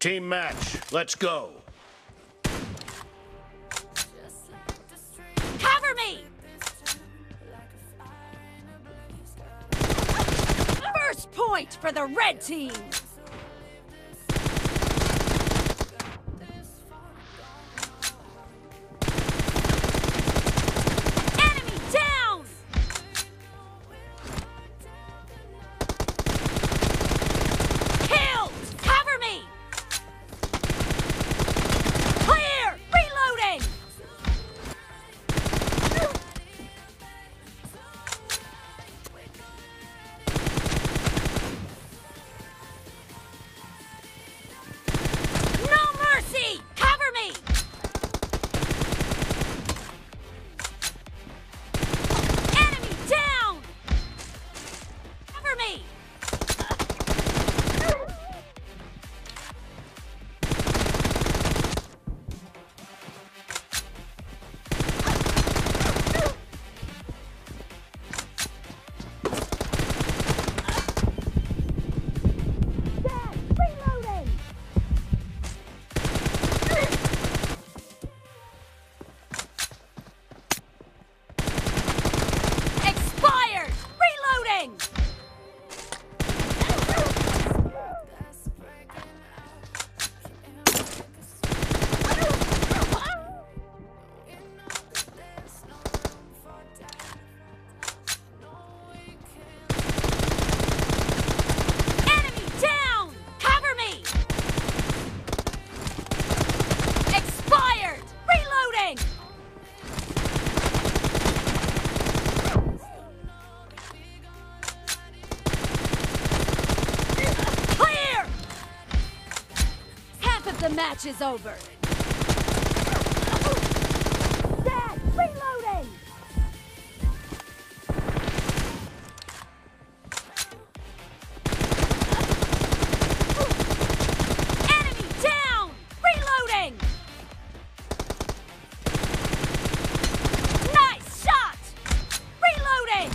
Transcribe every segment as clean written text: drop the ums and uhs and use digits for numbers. Team match, let's go. Cover me! First point for the red team! The match is over. Dad, reloading! Enemy down! Reloading! Nice shot! Reloading!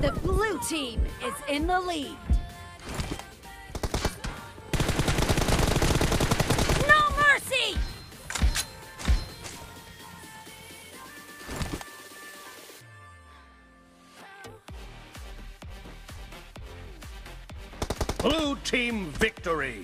The blue team is in the lead. No mercy! Blue team victory!